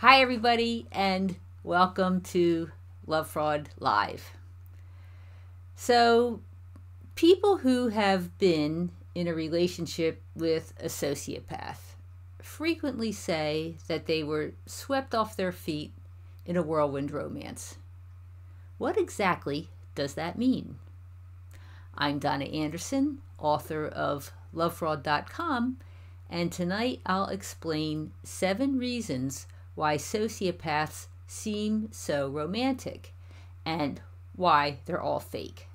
Hi everybody, and welcome to Love Fraud Live. So, people who have been in a relationship with a sociopath frequently say that they were swept off their feet in a whirlwind romance. What exactly does that mean? I'm Donna Andersen, author of LoveFraud.com, and tonight I'll explain 7 reasons why sociopaths seem so romantic, and why they're all fake.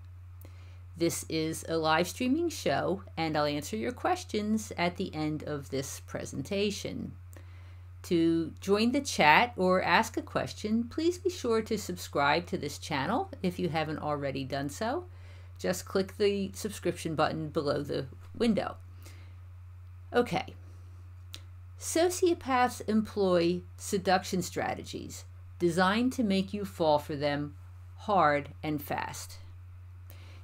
This is a live streaming show, and I'll answer your questions at the end of this presentation. To join the chat or ask a question, please be sure to subscribe to this channel if you haven't already done so. Just click the subscription button below the window. Okay. Sociopaths employ seduction strategies designed to make you fall for them hard and fast.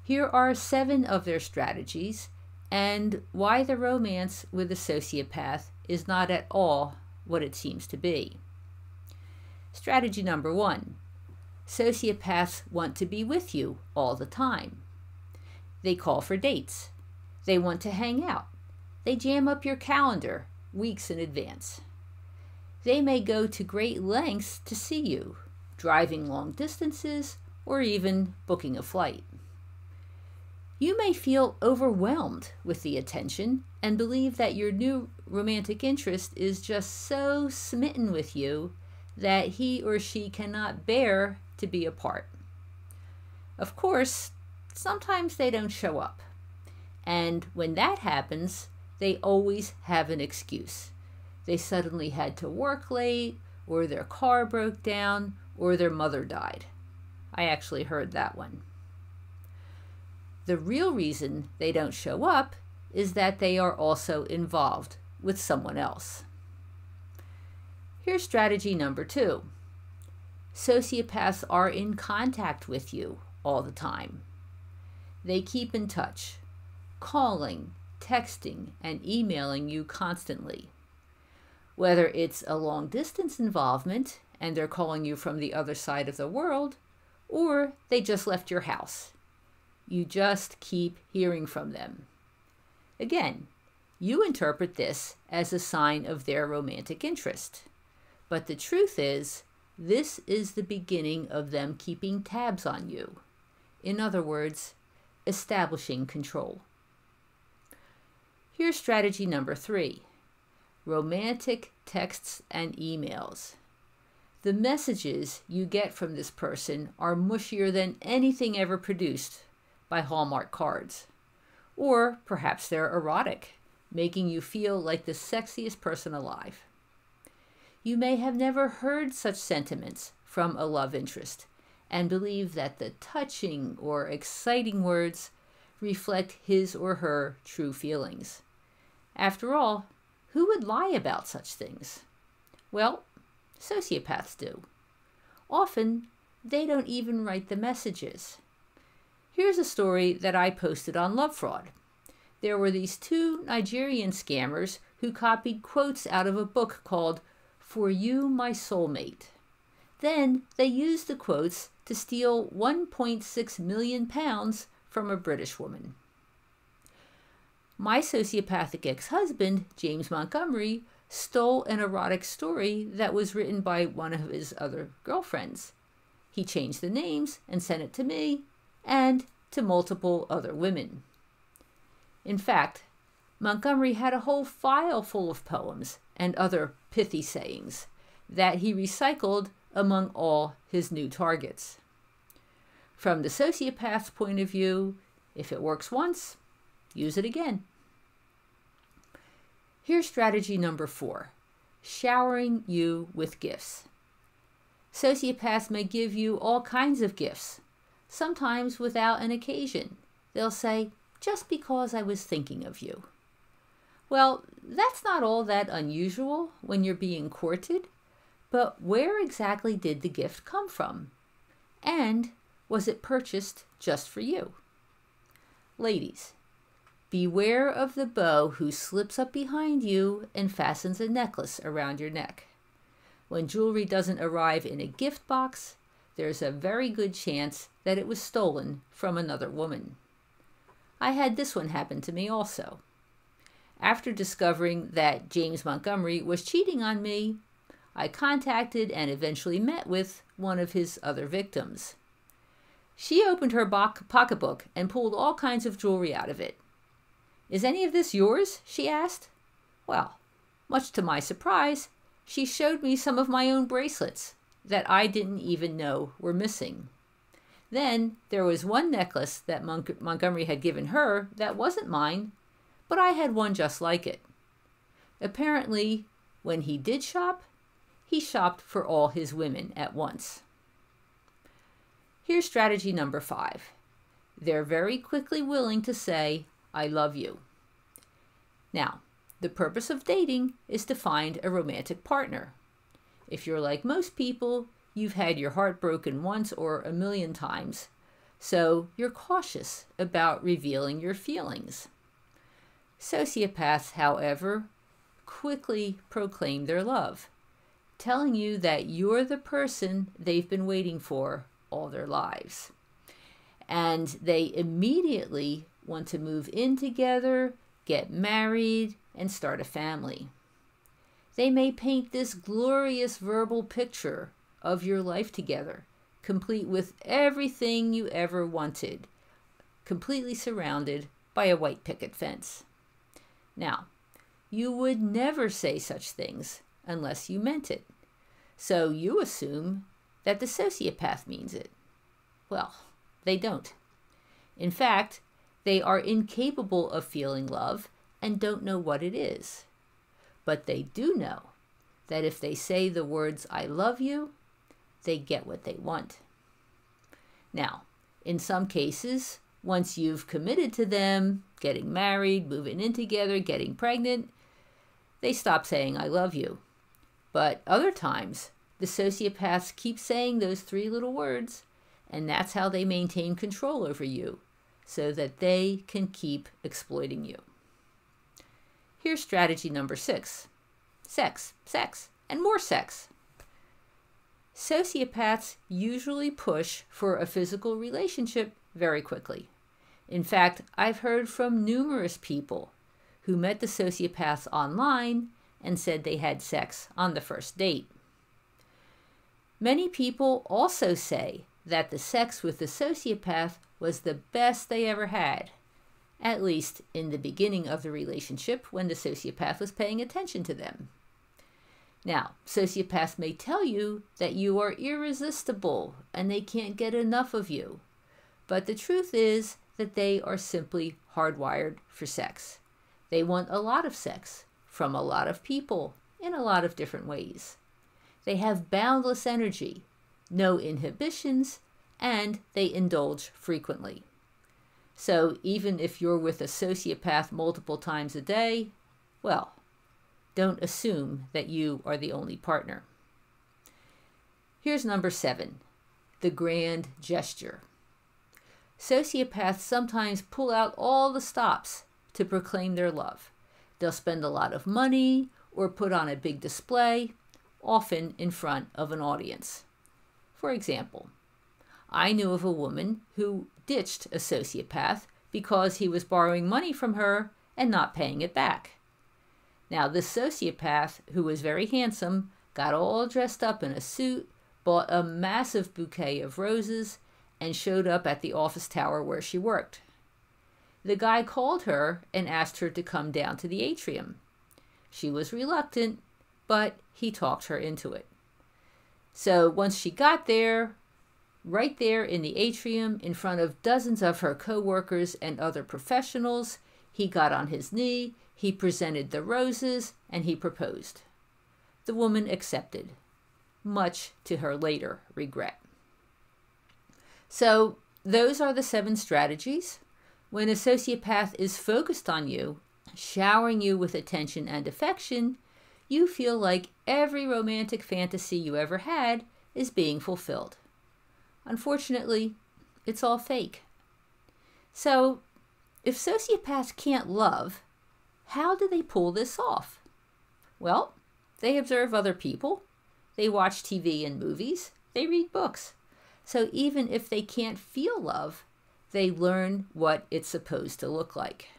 Here are 7 of their strategies and why the romance with a sociopath is not at all what it seems to be. Strategy number 1. Sociopaths want to be with you all the time. They call for dates. They want to hang out. They jam up your calendar weeks in advance. They may go to great lengths to see you, driving long distances or even booking a flight. You may feel overwhelmed with the attention and believe that your new romantic interest is just so smitten with you that he or she cannot bear to be apart. Of course, sometimes they don't show up, and when that happens, they always have an excuse. They suddenly had to work late, or their car broke down, or their mother died. I actually heard that one. The real reason they don't show up is that they are also involved with someone else. Here's strategy number 2. Sociopaths are in contact with you all the time. They keep in touch, calling, texting, and emailing you constantly. Whether it's a long distance involvement and they're calling you from the other side of the world, or they just left your house, you just keep hearing from them. Again, you interpret this as a sign of their romantic interest, but the truth is, this is the beginning of them keeping tabs on you. In other words, establishing control. Here's strategy number 3, romantic texts and emails. The messages you get from this person are mushier than anything ever produced by Hallmark cards. Or perhaps they're erotic, making you feel like the sexiest person alive. You may have never heard such sentiments from a love interest and believe that the touching or exciting words reflect his or her true feelings. After all, who would lie about such things? Well, sociopaths do. Often, they don't even write the messages. Here's a story that I posted on Love Fraud. There were these 2 Nigerian scammers who copied quotes out of a book called For You, My Soulmate. Then they used the quotes to steal £1.6 million from a British woman. My sociopathic ex-husband, James Montgomery, stole an erotic story that was written by one of his other girlfriends. He changed the names and sent it to me and to multiple other women. In fact, Montgomery had a whole file full of poems and other pithy sayings that he recycled among all his new targets. From the sociopath's point of view, if it works once, use it again. Here's strategy number 4, showering you with gifts. Sociopaths may give you all kinds of gifts, sometimes without an occasion. They'll say, just because I was thinking of you. Well, that's not all that unusual when you're being courted, but where exactly did the gift come from? And was it purchased just for you? Ladies, beware of the beau who slips up behind you and fastens a necklace around your neck. When jewelry doesn't arrive in a gift box, there's a very good chance that it was stolen from another woman. I had this one happen to me also. After discovering that James Montgomery was cheating on me, I contacted and eventually met with one of his other victims. She opened her pocketbook and pulled all kinds of jewelry out of it. "Is any of this yours?" she asked. Well, much to my surprise, she showed me some of my own bracelets that I didn't even know were missing. Then there was one necklace that Montgomery had given her that wasn't mine, but I had one just like it. Apparently, when he did shop, he shopped for all his women at once. Here's strategy number 5. They're very quickly willing to say, "I love you." Now, the purpose of dating is to find a romantic partner. If you're like most people, you've had your heart broken once or a million times, so you're cautious about revealing your feelings. Sociopaths, however, quickly proclaim their love, telling you that you're the person they've been waiting for all their lives. And they immediately want to move in together, get married, and start a family. They may paint this glorious verbal picture of your life together, complete with everything you ever wanted, completely surrounded by a white picket fence. Now, you would never say such things unless you meant it, so you assume that the sociopath means it. Well, they don't. In fact, they are incapable of feeling love and don't know what it is. But they do know that if they say the words, "I love you," they get what they want. Now, in some cases, once you've committed to them, getting married, moving in together, getting pregnant, they stop saying, "I love you." But other times, the sociopaths keep saying those 3 little words, and that's how they maintain control over you, so that they can keep exploiting you. Here's strategy number 6. Sex, sex, and more sex. Sociopaths usually push for a physical relationship very quickly. In fact, I've heard from numerous people who met the sociopaths online and said they had sex on the first date. Many people also say that the sex with the sociopath was the best they ever had, at least in the beginning of the relationship when the sociopath was paying attention to them. Now, sociopaths may tell you that you are irresistible and they can't get enough of you, but the truth is that they are simply hardwired for sex. They want a lot of sex from a lot of people in a lot of different ways. They have boundless energy, no inhibitions, and they indulge frequently. So even if you're with a sociopath multiple times a day, well, don't assume that you are the only partner. Here's number 7, the grand gesture. Sociopaths sometimes pull out all the stops to proclaim their love. They'll spend a lot of money or put on a big display, often in front of an audience. For example, I knew of a woman who ditched a sociopath because he was borrowing money from her and not paying it back. Now, this sociopath, who was very handsome, got all dressed up in a suit, bought a massive bouquet of roses, and showed up at the office tower where she worked. The guy called her and asked her to come down to the atrium. She was reluctant, but he talked her into it. So once she got there, right there in the atrium, in front of dozens of her co-workers and other professionals, he got on his knee, he presented the roses, and he proposed. The woman accepted, much to her later regret. So those are the 7 strategies. When a sociopath is focused on you, showering you with attention and affection, you feel like every romantic fantasy you ever had is being fulfilled. Unfortunately, it's all fake. So, if sociopaths can't love, how do they pull this off? Well, they observe other people, They watch TV and movies. They read books. So even if they can't feel love, they learn what it's supposed to look like.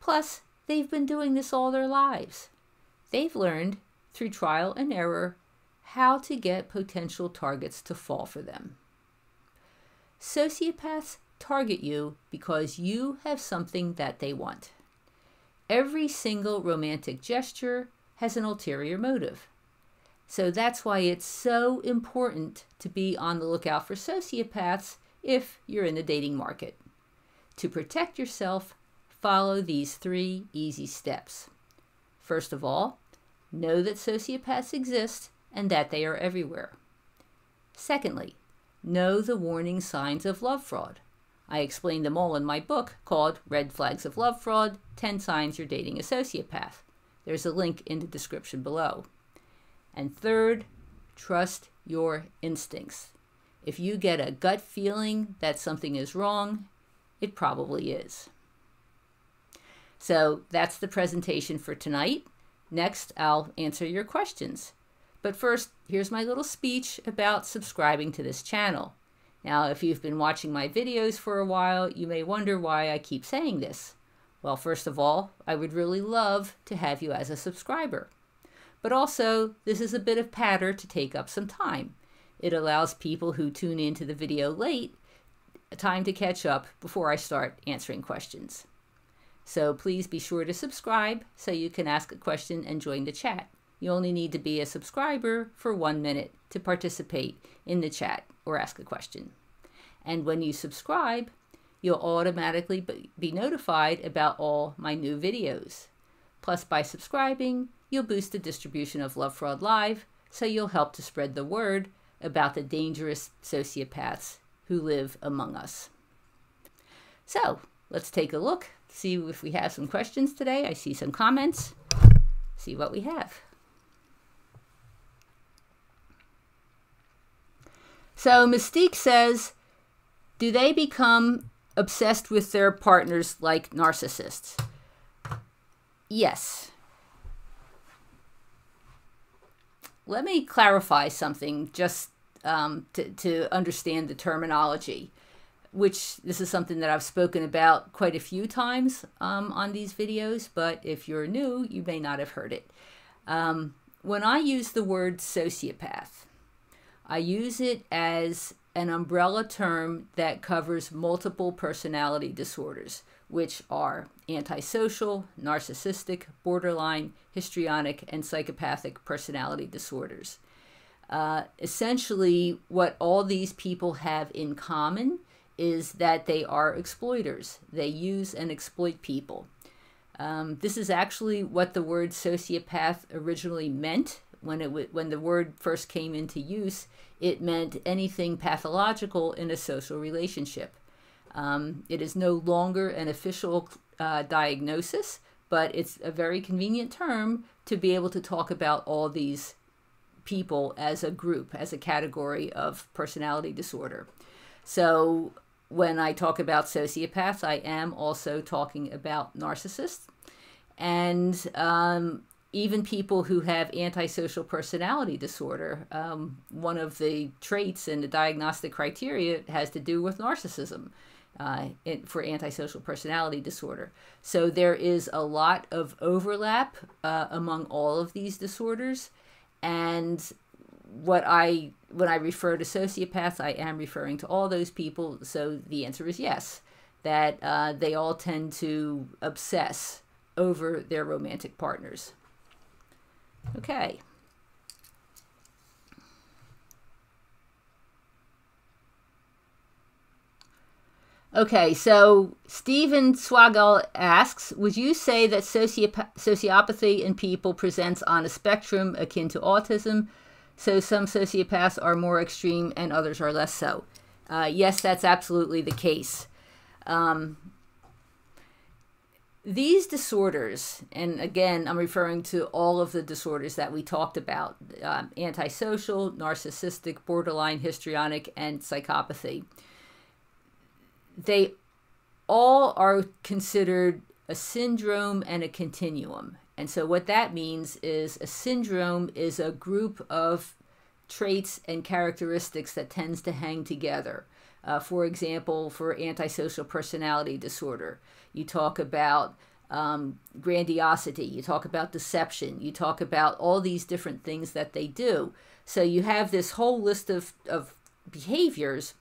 Plus, they've been doing this all their lives. They've learned, through trial and error, how to get potential targets to fall for them. Sociopaths target you because you have something that they want. Every single romantic gesture has an ulterior motive. So that's why it's so important to be on the lookout for sociopaths if you're in the dating market. To protect yourself, follow these 3 easy steps. First of all, know that sociopaths exist and that they are everywhere. Secondly, know the warning signs of love fraud. I explained them all in my book called Red Flags of Love Fraud, 10 Signs You're Dating a Sociopath. There's a link in the description below. And third, trust your instincts. If you get a gut feeling that something is wrong, it probably is. So that's the presentation for tonight. Next, I'll answer your questions. But first, here's my little speech about subscribing to this channel. Now, if you've been watching my videos for a while, you may wonder why I keep saying this. Well, first of all, I would really love to have you as a subscriber. But also, this is a bit of patter to take up some time. It allows people who tune into the video late time to catch up before I start answering questions. So please be sure to subscribe so you can ask a question and join the chat. You only need to be a subscriber for 1 minute to participate in the chat or ask a question. And when you subscribe, you'll automatically be notified about all my new videos. Plus, by subscribing, you'll boost the distribution of Love Fraud Live, so you'll help to spread the word about the dangerous sociopaths who live among us. So let's take a look, see if we have some questions today. I see some comments, see what we have. So Mystique says, do they become obsessed with their partners like narcissists? Yes. Let me clarify something just to understand the terminology, which this is something that I've spoken about quite a few times on these videos, but if you're new, you may not have heard it. When I use the word sociopath, I use it as an umbrella term that covers multiple personality disorders, which are antisocial, narcissistic, borderline, histrionic, and psychopathic personality disorders. Essentially, what all these people have in common is that they are exploiters. They use and exploit people. This is actually what the word sociopath originally meant. When the word first came into use, it meant anything pathological in a social relationship. It is no longer an official diagnosis, but it's a very convenient term to be able to talk about all these people as a group, as a category of personality disorder. So when I talk about sociopaths, I am also talking about narcissists. And even people who have antisocial personality disorder, one of the traits in the diagnostic criteria has to do with narcissism for antisocial personality disorder. So there is a lot of overlap among all of these disorders. And when I refer to sociopaths, I am referring to all those people. So the answer is yes, that they all tend to obsess over their romantic partners. Okay. Okay, so Stephen Swagall asks, would you say that sociopathy in people presents on a spectrum akin to autism, so some sociopaths are more extreme and others are less so? Yes, that's absolutely the case. These disorders, and again, I'm referring to all of the disorders that we talked about, antisocial, narcissistic, borderline, histrionic, and psychopathy. They all are considered a syndrome and a continuum. And so what that means is a syndrome is a group of traits and characteristics that tends to hang together. For example, for antisocial personality disorder, you talk about grandiosity, you talk about deception, you talk about all these different things that they do. So you have this whole list of behaviors,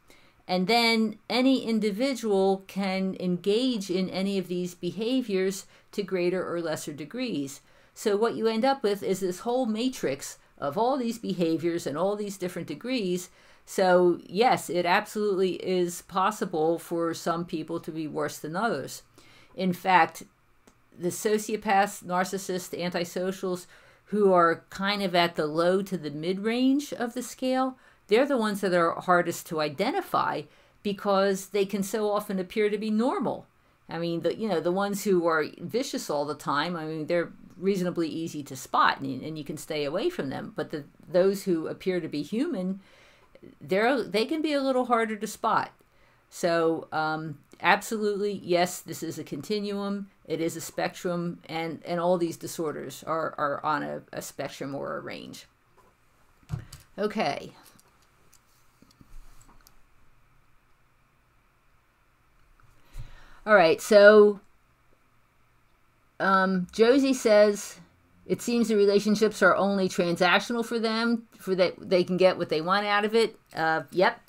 and then any individual can engage in any of these behaviors to greater or lesser degrees. So what you end up with is this whole matrix of all these behaviors and all these different degrees. So yes, it absolutely is possible for some people to be worse than others. In fact, the sociopaths, narcissists, antisocials who are kind of at the low to the mid-range of the scale, they're the ones that are hardest to identify because they can so often appear to be normal. I mean, the ones who are vicious all the time, I mean, they're reasonably easy to spot and you can stay away from them. But those who appear to be human, they can be a little harder to spot. So absolutely, yes, this is a continuum. It is a spectrum, and all these disorders are on a spectrum or a range. Okay. All right, so Josie says, it seems the relationships are only transactional for them, for that they can get what they want out of it. Yep,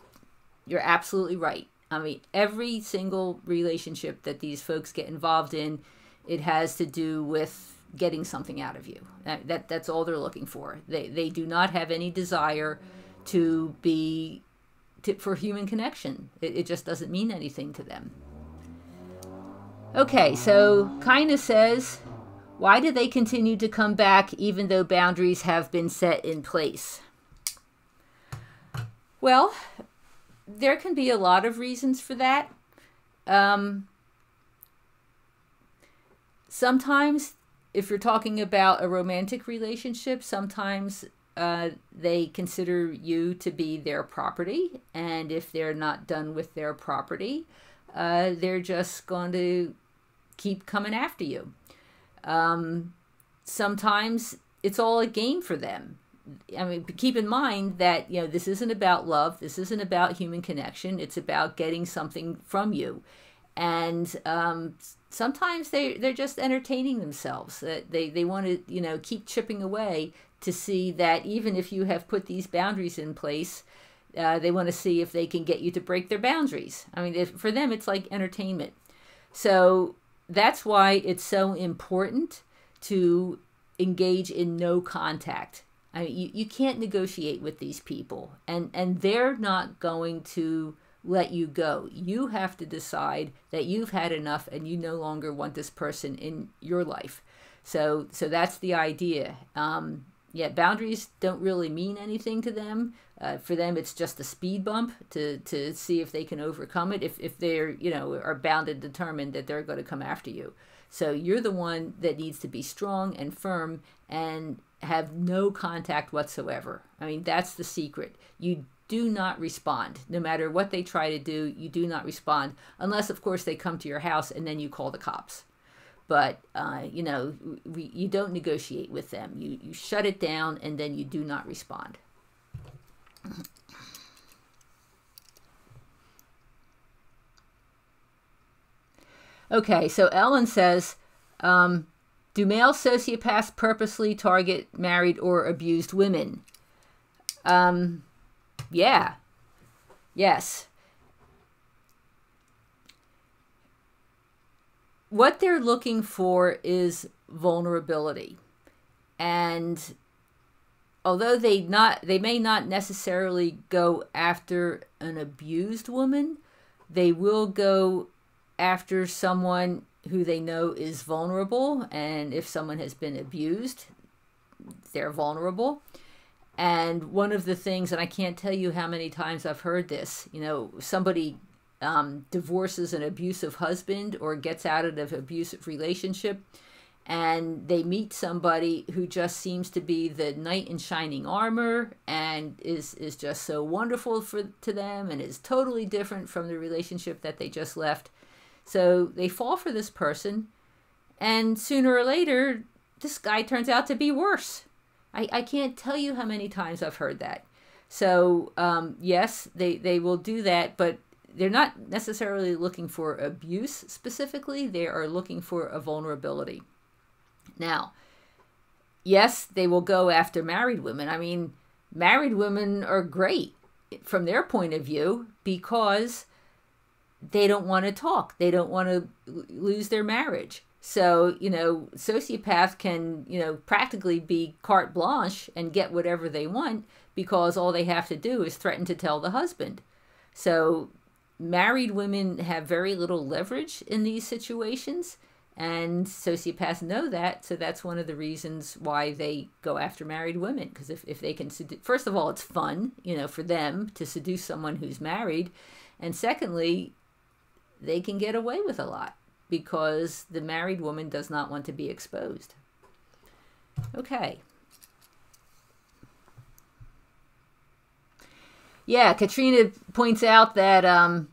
you're absolutely right. I mean, every single relationship that these folks get involved in, it has to do with getting something out of you. That's all they're looking for. They do not have any desire to be, for human connection. It just doesn't mean anything to them. Okay, so Kaina says, why do they continue to come back even though boundaries have been set in place? Well, there can be a lot of reasons for that. Sometimes, if you're talking about a romantic relationship, sometimes they consider you to be their property. And if they're not done with their property, they're just going to keep coming after you. Sometimes it's all a game for them. I mean, keep in mind that, you know, this isn't about love. This isn't about human connection. It's about getting something from you. And sometimes they're just entertaining themselves. They want to, you know, keep chipping away to see that even if you have put these boundaries in place, they want to see if they can get you to break their boundaries. I mean, for them, it's like entertainment. So that's why it's so important to engage in no contact. I mean, you can't negotiate with these people, and they're not going to let you go. You have to decide that you've had enough and you no longer want this person in your life. So that's the idea. Yeah, boundaries don't really mean anything to them. For them, it's just a speed bump to see if they can overcome it, if they're, you know, are bound and determined that they're going to come after you. So you're the one that needs to be strong and firm and have no contact whatsoever. I mean, that's the secret. You do not respond. No matter what they try to do, you do not respond. Unless, of course, they come to your house and then you call the cops. But, you know, you don't negotiate with them. You shut it down and then you do not respond. Okay, so Ellen says, do male sociopaths purposely target married or abused women? Yeah. Yes. What they're looking for is vulnerability. And although they may not necessarily go after an abused woman, they will go after someone who they know is vulnerable. And if someone has been abused, they're vulnerable. And one of the things, and I can't tell you how many times I've heard this, you know, somebody divorces an abusive husband or gets out of an abusive relationship, and they meet somebody who just seems to be the knight in shining armor and is just so wonderful to them and is totally different from the relationship that they just left. So they fall for this person, and sooner or later this guy turns out to be worse. I can't tell you how many times I've heard that. So yes, they will do that, but they're not necessarily looking for abuse specifically. They are looking for a vulnerability. Now, yes, they will go after married women. I mean, married women are great from their point of view because they don't want to talk. They don't want to lose their marriage. So, you know, sociopaths can, you know, practically be carte blanche and get whatever they want because all they have to do is threaten to tell the husband. So married women have very little leverage in these situations, and sociopaths know that. So that's one of the reasons why they go after married women, because if they can, first of all, it's fun, you know, for them to seduce someone who's married. And secondly, they can get away with a lot because the married woman does not want to be exposed. Okay. Yeah, Katrina points out that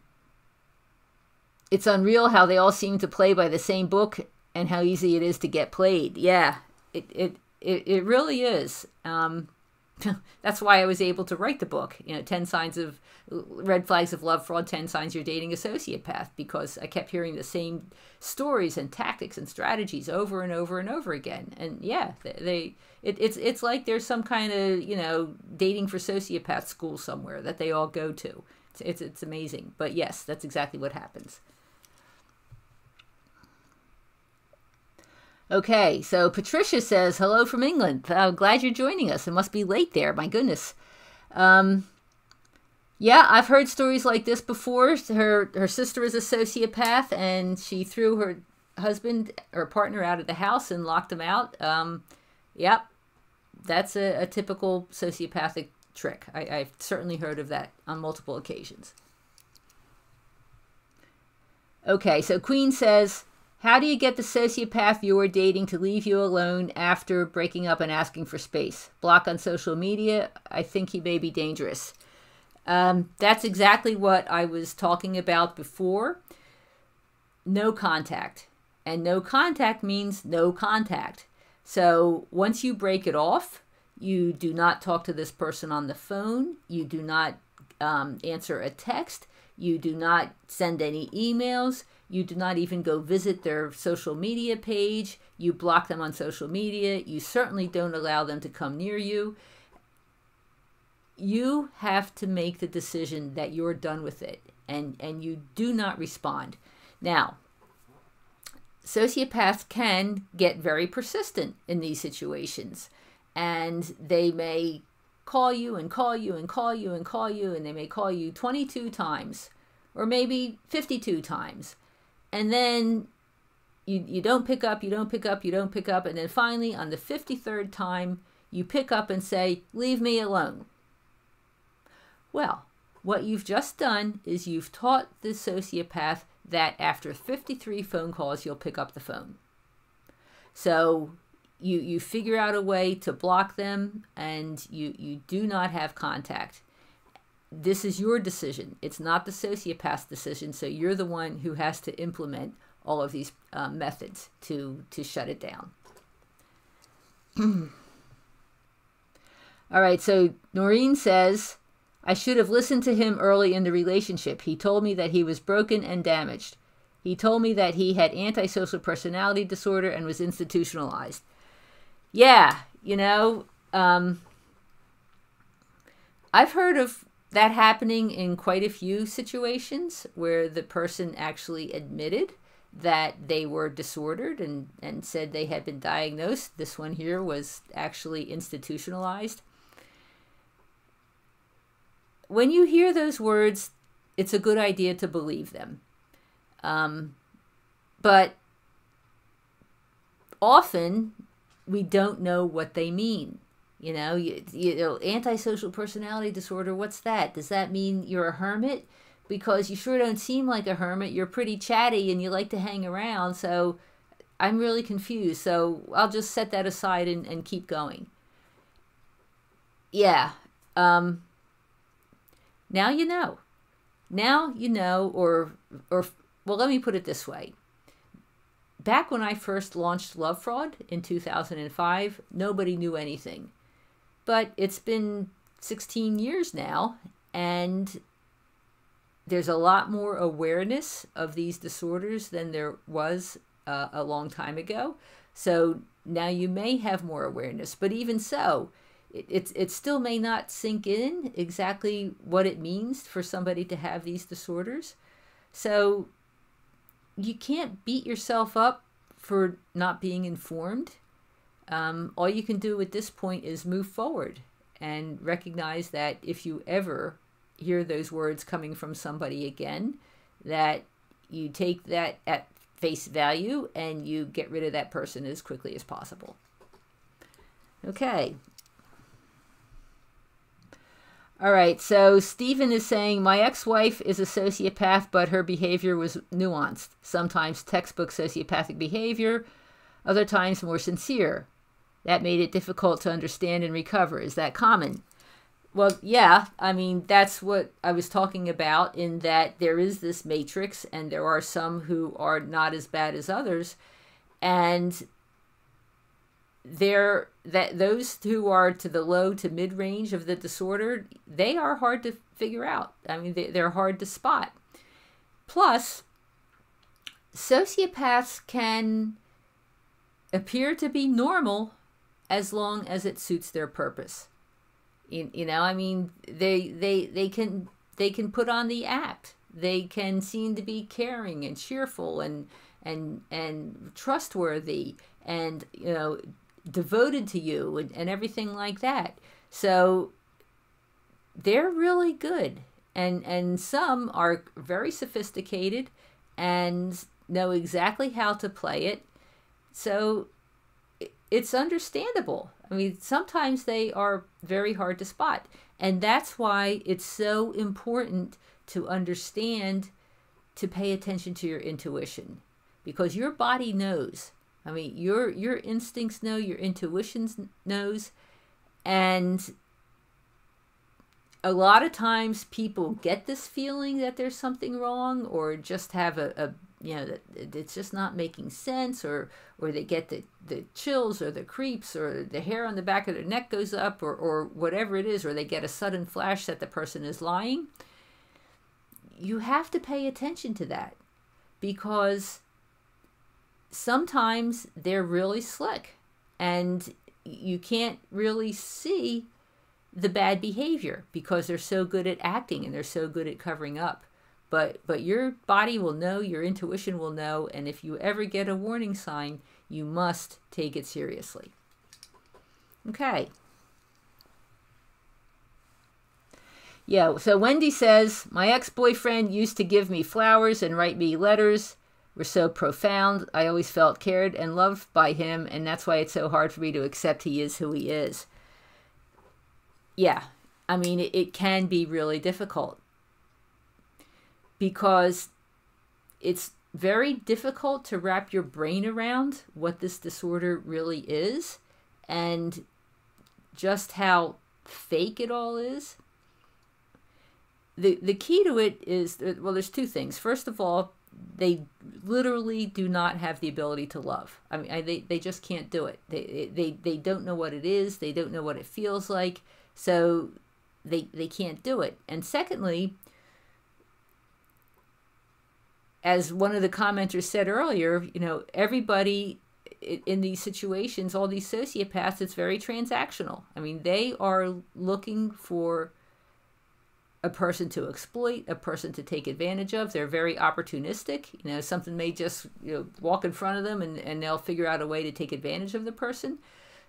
it's unreal how they all seem to play by the same book and how easy it is to get played. Yeah, it really is. That's why I was able to write the book, you know, 10 signs of Red Flags of Love Fraud, 10 signs you're dating a sociopath, because I kept hearing the same stories and tactics and strategies over and over and over again. And yeah, it's like there's some kind of, you know, dating for sociopath school somewhere that they all go to. It's amazing. But yes, that's exactly what happens. Okay, so Patricia says, hello from England. I'm glad you're joining us. It must be late there. My goodness. Yeah, I've heard stories like this before. Her sister is a sociopath, and she threw her husband or partner out of the house and locked him out. Yep, that's a typical sociopathic trick. I've certainly heard of that on multiple occasions. Okay, so Queen says, how do you get the sociopath you are dating to leave you alone after breaking up and asking for space? Block on social media. I think he may be dangerous. That's exactly what I was talking about before. No contact. And no contact means no contact. So once you break it off, you do not talk to this person on the phone. You do not answer a text. You do not send any emails. You do not even go visit their social media page. You block them on social media. You certainly don't allow them to come near you. You have to make the decision that you're done with it, and you do not respond. Now, sociopaths can get very persistent in these situations, and they may call you and call you and call you and call you, and they may call you 22 times or maybe 52 times. And then you don't pick up, you don't pick up, you don't pick up. And then finally, on the 53rd time, you pick up and say, leave me alone. Well, what you've just done is you've taught the sociopath that after 53 phone calls, you'll pick up the phone. So you figure out a way to block them, and you do not have contact. This is your decision. It's not the sociopath's decision. So you're the one who has to implement all of these methods to shut it down. All right. So Noreen says, I should have listened to him early in the relationship. He told me that he was broken and damaged. He told me that he had antisocial personality disorder and was institutionalized. Yeah. You know, I've heard of that happening in quite a few situations where the person actually admitted that they were disordered and said they had been diagnosed. This one here was actually institutionalized. When you hear those words, it's a good idea to believe them. But often we don't know what they mean. You know, antisocial personality disorder, what's that? Does that mean you're a hermit? Because you sure don't seem like a hermit. You're pretty chatty and you like to hang around. So I'm really confused. So I'll just set that aside and keep going. Yeah. Now you know. Now you know, or well, let me put it this way. Back when I first launched Love Fraud in 2005, nobody knew anything. But it's been 16 years now, and there's a lot more awareness of these disorders than there was a long time ago. So now you may have more awareness, but even so, it still may not sink in exactly what it means for somebody to have these disorders. So you can't beat yourself up for not being informed. All you can do at this point is move forward and recognize that if you ever hear those words coming from somebody again, that you take that at face value and you get rid of that person as quickly as possible. Okay. All right, so Stephen is saying, my ex-wife is a sociopath, but her behavior was nuanced. Sometimes textbook sociopathic behavior, other times more sincere. That made it difficult to understand and recover. Is that common? Well, yeah, I mean, that's what I was talking about, in that there is this matrix and there are some who are not as bad as others. And those who are to the low to mid range of the disorder, they are hard to figure out. I mean, they're hard to spot. Plus, sociopaths can appear to be normal as long as it suits their purpose. You know, I mean, they can put on the act. They can seem to be caring and cheerful and trustworthy and, you know, devoted to you and everything like that. So they're really good, and some are very sophisticated and know exactly how to play it. So it's understandable. I mean, sometimes they are very hard to spot, and that's why it's so important to understand, to pay attention to your intuition, because your body knows. I mean, your instincts know, your intuition knows, and a lot of times people get this feeling that there's something wrong, or just have a you know, it's just not making sense, or they get the chills or the creeps, or the hair on the back of their neck goes up, or whatever it is, or they get a sudden flash that the person is lying. You have to pay attention to that, because sometimes they're really slick and you can't really see the bad behavior because they're so good at acting and they're so good at covering up. But your body will know, your intuition will know, and if you ever get a warning sign, you must take it seriously. Okay. Yeah, so Wendy says, my ex-boyfriend used to give me flowers and write me letters. Were so profound. I always felt cared and loved by him, and that's why it's so hard for me to accept he is who he is. Yeah, I mean, it can be really difficult, because it's very difficult to wrap your brain around what this disorder really is and just how fake it all is. The key to it is, well, there's two things. First of all, they literally do not have the ability to love. I mean, they just can't do it. They don't know what it is. They don't know what it feels like. So they can't do it. And secondly, as one of the commenters said earlier, you know, everybody in these situations, all these sociopaths, it's very transactional. I mean, they are looking for a person to exploit, a person to take advantage of. They're very opportunistic. You know, something may just, you know, walk in front of them, and they'll figure out a way to take advantage of the person.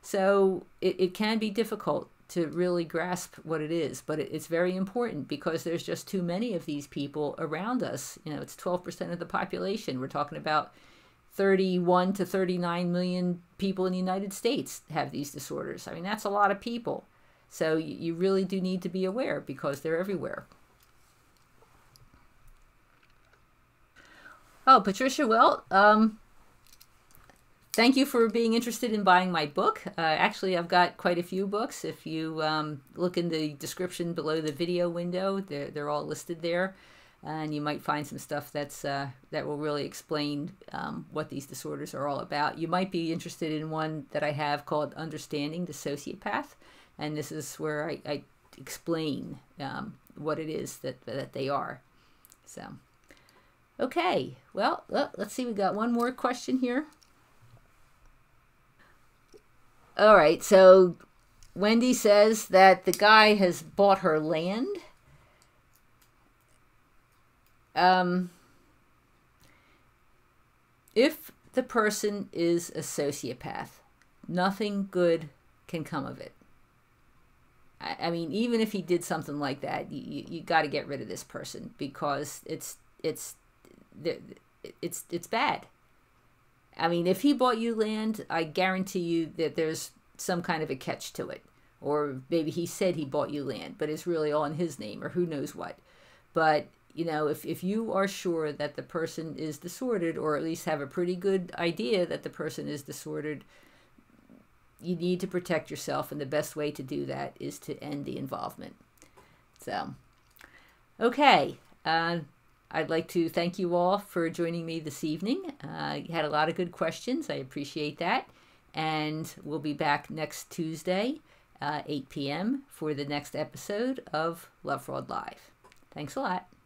So it can be difficult to really grasp what it is, but it's very important, because there's just too many of these people around us. You know, it's 12% of the population. We're talking about 31 to 39 million people in the United States have these disorders. I mean, that's a lot of people. So you really do need to be aware, because they're everywhere. Oh, Patricia, well, thank you for being interested in buying my book. Actually, I've got quite a few books. If you look in the description below the video window, they're all listed there. and you might find some stuff that's that will really explain what these disorders are all about. You might be interested in one that I have called Understanding the Sociopath, and this is where I explain what it is that they are. So, okay, well, let's see, we got one more question here. All right, so Wendy says that the guy has bought her land. If the person is a sociopath, nothing good can come of it. I mean, even if he did something like that, you got to get rid of this person, because it's bad. I mean, if he bought you land, I guarantee you that there's some kind of a catch to it. Or maybe he said he bought you land, but it's really all in his name or who knows what. But, you know, if you are sure that the person is disordered, or at least have a pretty good idea that the person is disordered, you need to protect yourself. And the best way to do that is to end the involvement. So, okay. I'd like to thank you all for joining me this evening. You had a lot of good questions. I appreciate that. And we'll be back next Tuesday, 8 p.m. for the next episode of Love Fraud Live. Thanks a lot.